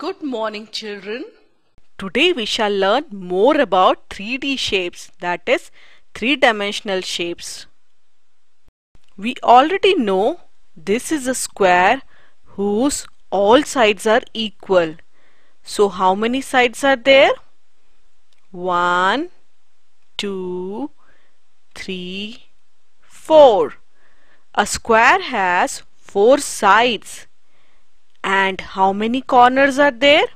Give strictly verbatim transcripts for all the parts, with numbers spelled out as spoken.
Good morning, children. Today we shall learn more about three D shapes, that is three-dimensional shapes. We already know this is a square whose all sides are equal. So how many sides are there? One, two, three, four. A square has four sides. And how many corners are there?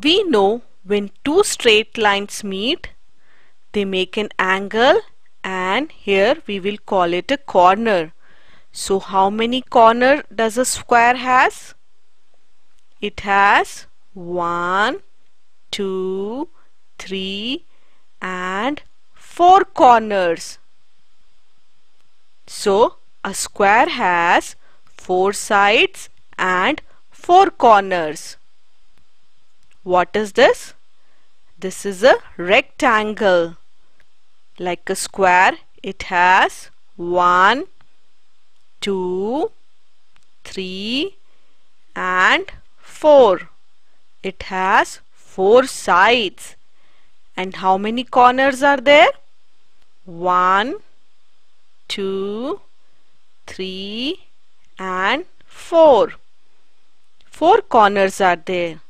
We know when two straight lines meet, they make an angle, and here we will call it a corner. So how many corners does a square has? It has one, two, three, and four corners. So a square has four sides and four corners. What is this? This is a rectangle. Like a square, it has one, two, three, and four. It has four sides. And how many corners are there? One, two, three, and four. Four corners are there.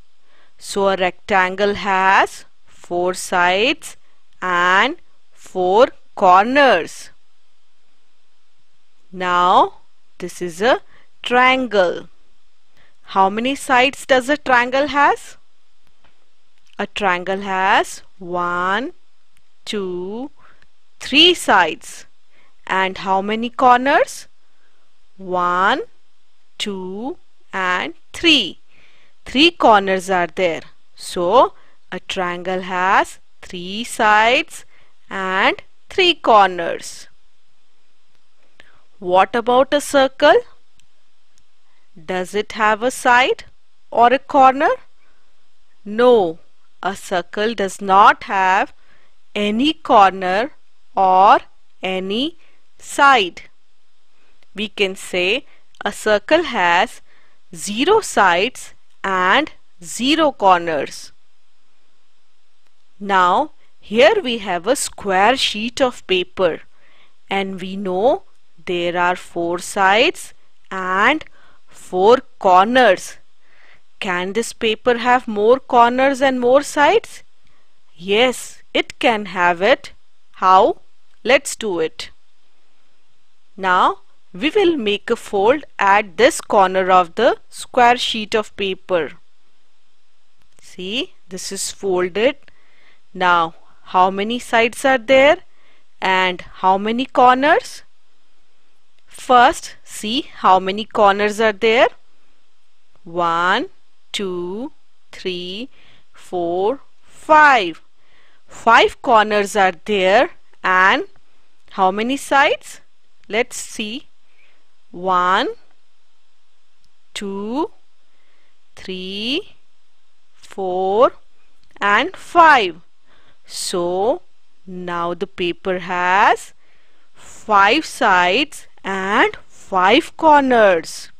So a rectangle has four sides and four corners. Now this is a triangle. How many sides does a triangle has? A triangle has one, two, three sides. And how many corners? One, two, and three. Three corners are there. So a triangle has three sides and three corners. What about a circle? Does it have a side or a corner? No, a circle does not have any corner or any side. We can say a circle has zero sides and zero corners. Now here we have a square sheet of paper, and we know there are four sides and four corners. Can this paper have more corners and more sides? Yes, it can have it. How? Let's do it. Now we will make a fold at this corner of the square sheet of paper. See, this is folded. Now, how many sides are there and how many corners? First, see how many corners are there. One, two, three, four, five. Five corners are there, and how many sides? Let's see. One, two, three, four, and five. So now the paper has five sides and five corners.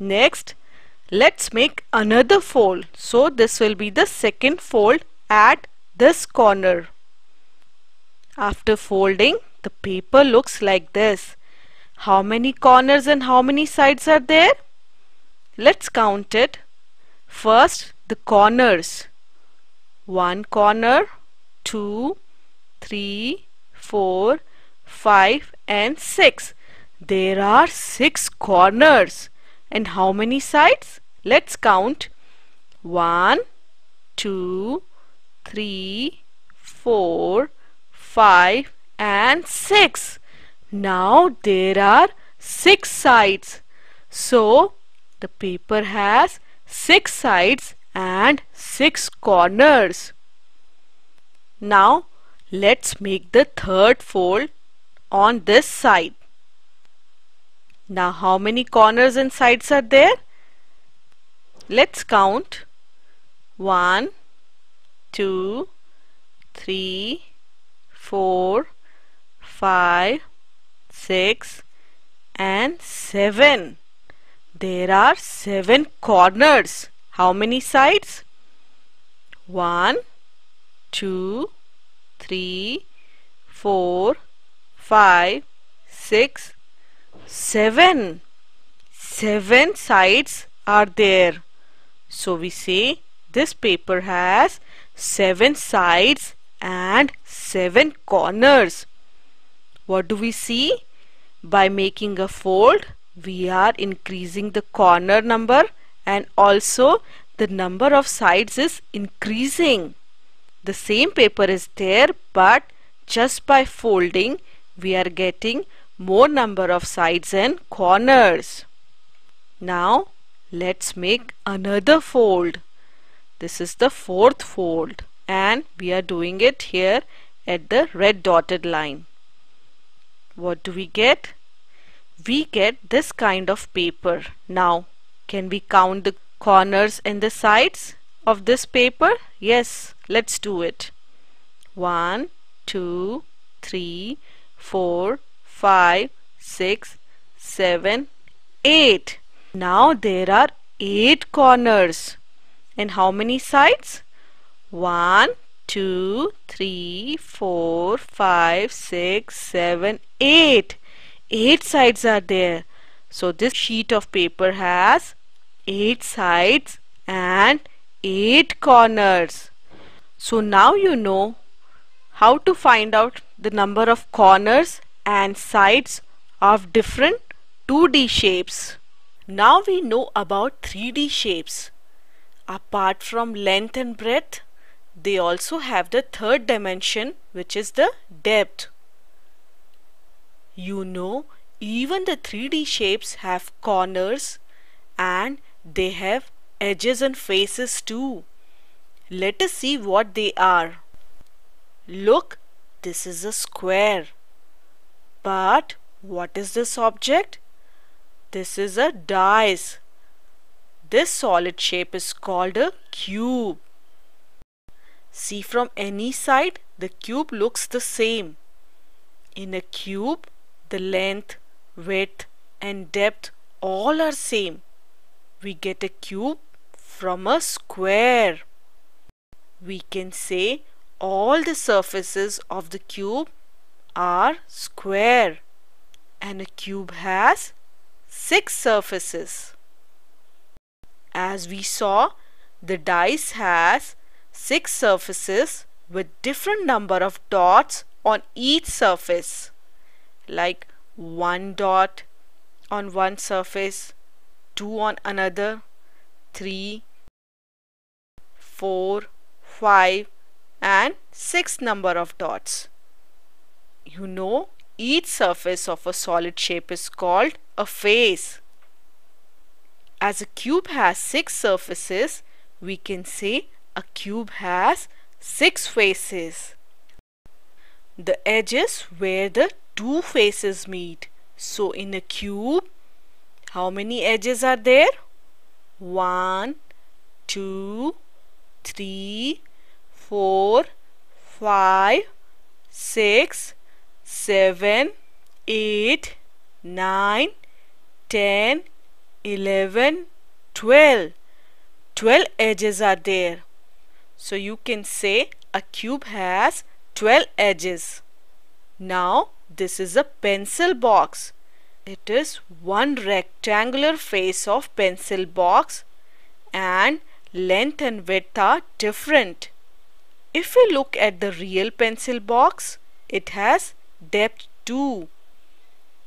Next, let's make another fold. So this will be the second fold at this corner. After folding, the paper looks like this. How many corners and how many sides are there? Let's count it. First, the corners. One corner, two, three, four, five, and six. There are six corners. And how many sides? Let's count. One, two, three, four, five, and six. Now there are six sides. So the paper has six sides and six corners. Now let's make the third fold on this side. Now how many corners and sides are there? Let's count. One, two, three, four, five, six, and seven. There are seven corners. How many sides? One, two, three, four, five, six, seven. Seven sides are there. So we say this paper has seven sides and seven corners. What do we see? By making a fold, we are increasing the corner number, and also the number of sides is increasing. The same paper is there, but just by folding we are getting more number of sides and corners. Now let's make another fold. This is the fourth fold, and we are doing it here at the red dotted line. What do we get? We get this kind of paper. Now, can we count the corners and the sides of this paper? Yes, let's do it. One, two, three, four, five, six, seven, eight. Now there are eight corners. And how many sides? One, two, three, four, five, six, seven, eight. Eight sides are there. So this sheet of paper has eight sides and eight corners. So now you know how to find out the number of corners and sides of different two D shapes. Now we know about three D shapes. Apart from length and breadth, they also have the third dimension, which is the depth. You know, even the three D shapes have corners, and they have edges and faces too. Let us see what they are. Look, this is a square. But what is this object? This is a dice. This solid shape is called a cube. See, from any side, the cube looks the same. In a cube, the length, width and depth all are same. We get a cube from a square. We can say all the surfaces of the cube are square, and a cube has six surfaces. As we saw, the dice has six surfaces with different number of dots on each surface, like one dot on one surface, two on another, three, four, five, and six number of dots. You know, each surface of a solid shape is called a face. As a cube has six surfaces, we can say a cube has six faces. The edges where the two faces meet. So in a cube, how many edges are there? One, two, three, four, five, six, seven, eight, nine, ten, eleven, twelve. Twelve edges are there. So you can say a cube has twelve edges. Now this is a pencil box. It is one rectangular face of pencil box, and length and width are different. If we look at the real pencil box, it has depth too.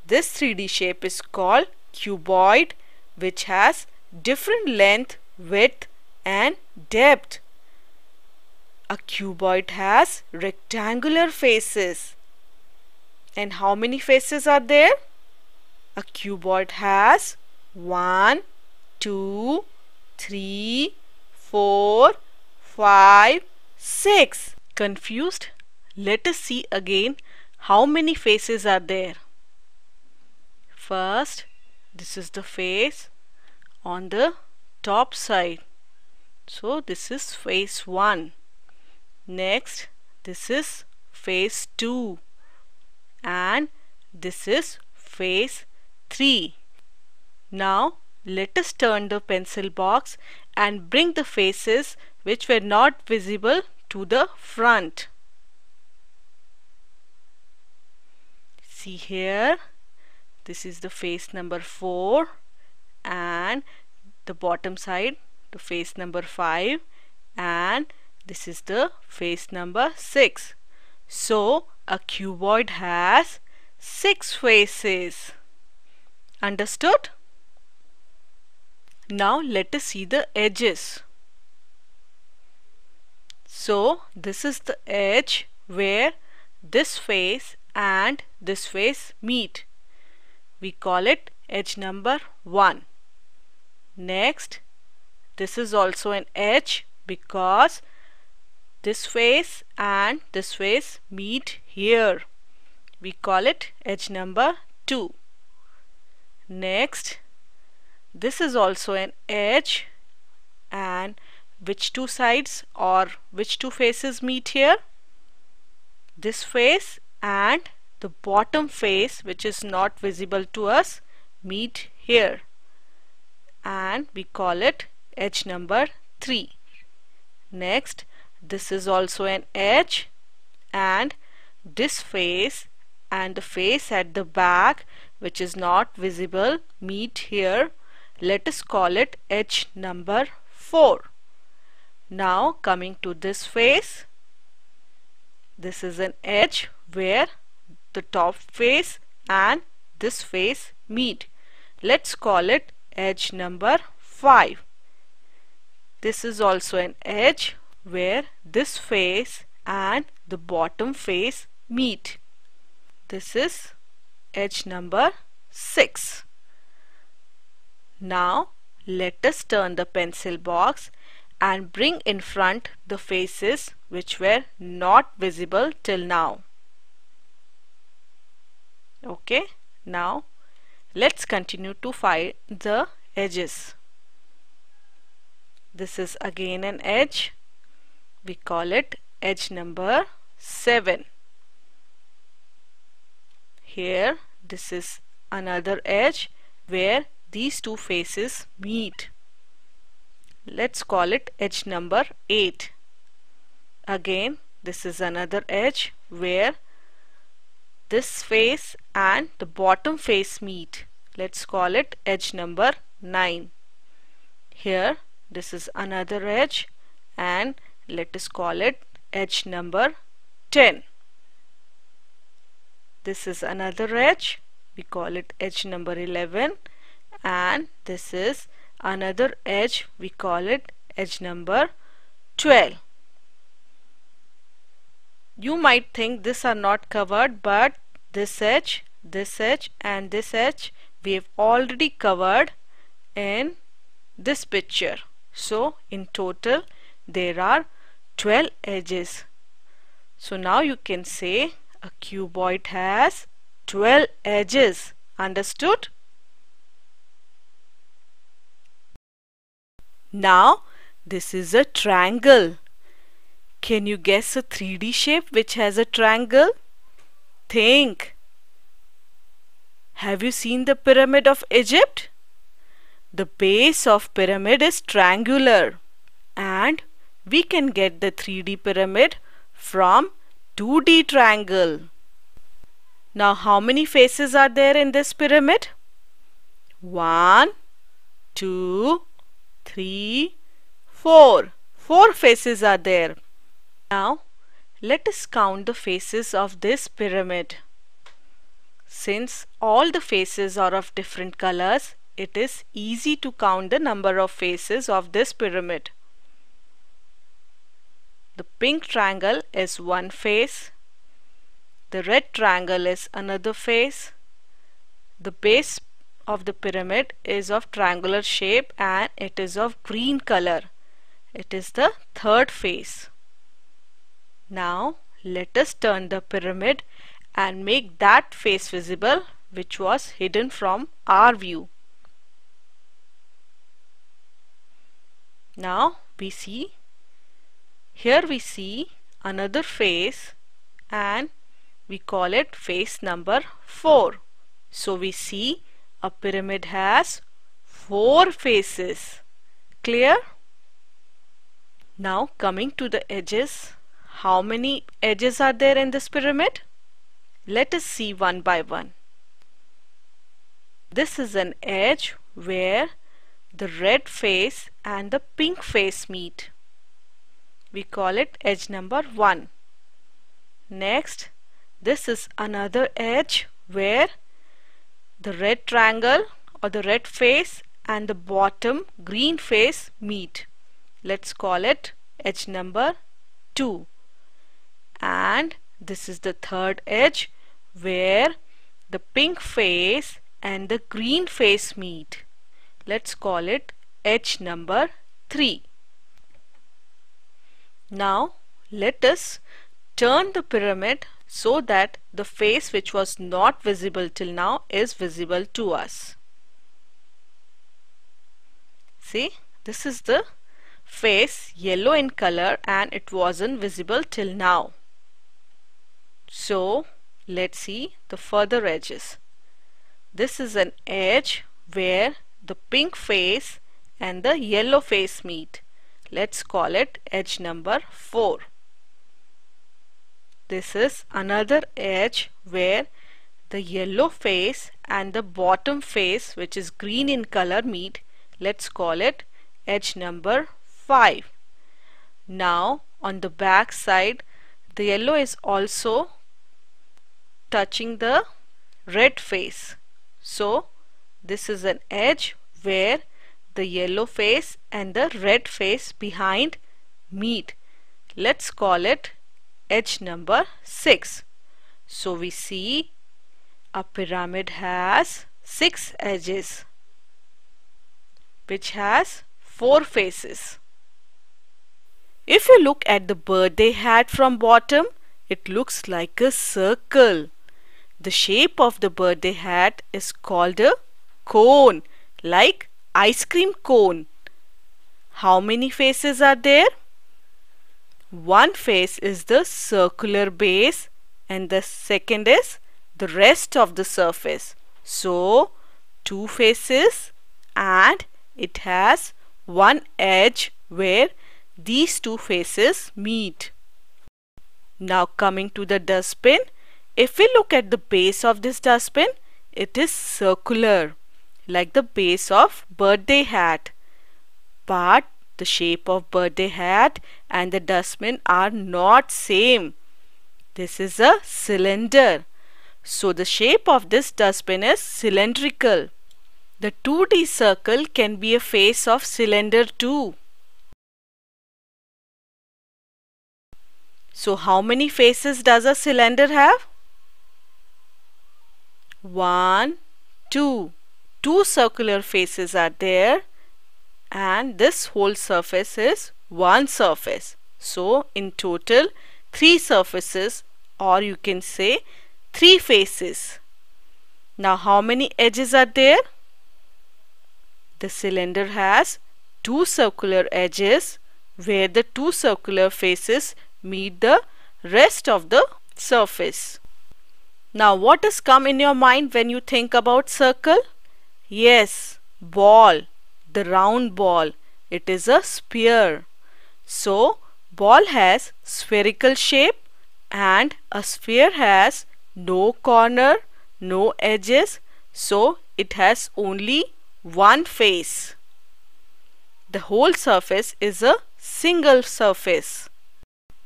This three D shape is called cuboid, which has different length, width and depth. A cuboid has rectangular faces. And how many faces are there? A cuboid has one, two, three, four, five, six. Confused? Let us see again how many faces are there. First, this is the face on the top side. So this is face one. Next, this is face two, and this is face three. Now Let us turn the pencil box and bring the faces which were not visible to the front. See here, this is the face number four and the bottom side the face number five, and this is the face number six. So a cuboid has six faces. Understood? Now let us see the edges. So this is the edge where this face and this face meet. We call it edge number one. Next, this is also an edge because this face and this face meet here. We call it edge number two. Next, this is also an edge, and which two sides or which two faces meet here? This face and the bottom face, which is not visible to us, meet here, and we call it edge number three. Next, this is also an edge, and this face and the face at the back, which is not visible, meet here. Let us call it edge number four. Now coming to this face, this is an edge where the top face and this face meet. Let's call it edge number five. This is also an edge where this face and the bottom face meet. This is edge number six. Now let us turn the pencil box and bring in front the faces which were not visible till now. Okay, now let's continue to find the edges. This is again an edge. We call it edge number seven. Here, this is another edge where these two faces meet. Let's call it edge number eight. Again, this is another edge where this face and the bottom face meet. Let's call it edge number nine. Here, this is another edge, and let us call it edge number ten. This is another edge. We call it edge number eleven. And this is another edge. We call it edge number twelve. You might think these are not covered, but this edge, this edge and this edge we have already covered in this picture. So in total there are twelve edges. So now you can say a cuboid has twelve edges. Understood? Now this is a triangle. Can you guess a three D shape which has a triangle? Think. Have you seen the pyramid of Egypt? The base of pyramid is triangular, and we can get the three D pyramid from two D triangle. Now how many faces are there in this pyramid? one, two, three, four. Four faces are there. Now let us count the faces of this pyramid. Since all the faces are of different colors, it is easy to count the number of faces of this pyramid. The pink triangle is one face. The red triangle is another face. The base of the pyramid is of triangular shape and it is of green color. It is the third face. Now let us turn the pyramid and make that face visible which was hidden from our view. Now we see, here we see another face and we call it face number four. So we see a pyramid has four faces. Clear? Now coming to the edges. How many edges are there in this pyramid? Let us see one by one. This is an edge where the red face and the pink face meet. We call it edge number one. Next, this is another edge where the red triangle or the red face and the bottom green face meet. Let's call it edge number two. And this is the third edge where the pink face and the green face meet. Let's call it edge number three. Now let us turn the pyramid so that the face which was not visible till now is visible to us. See, this is the face, yellow in color, and it wasn't visible till now. So let's see the further edges. This is an edge where the pink face and the yellow face meet. Let's call it edge number four. This is another edge where the yellow face and the bottom face, which is green in color, meet. Let's call it edge number five. Now on the back side, the yellow is also touching the red face. So this is an edge where the yellow face and the red face behind meet. Let's call it edge number six. So we see a pyramid has six edges, which has four faces. If you look at the birthday hat from bottom, it looks like a circle. The shape of the birthday hat is called a cone, like ice cream cone. How many faces are there? One face is the circular base and the second is the rest of the surface. So two faces, and it has one edge where these two faces meet. Now coming to the dustbin. If we look at the base of this dustbin, it is circular, like the base of birthday hat. But the shape of birthday hat and the dustbin are not same. This is a cylinder. So the shape of this dustbin is cylindrical. The two D circle can be a face of cylinder too. So how many faces does a cylinder have? One, two. Two circular faces are there, and this whole surface is one surface. So in total, three surfaces, or you can say three faces. Now how many edges are there? The cylinder has two circular edges where the two circular faces meet the rest of the surface. Now what has come in your mind when you think about circle? Yes, ball, the round ball. It is a sphere. So ball has spherical shape, and a sphere has no corner, no edges. So it has only one face. The whole surface is a single surface.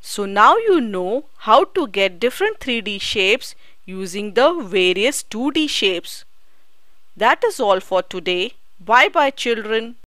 So now you know how to get different three D shapes using the various two D shapes. That is all for today. Bye bye, children.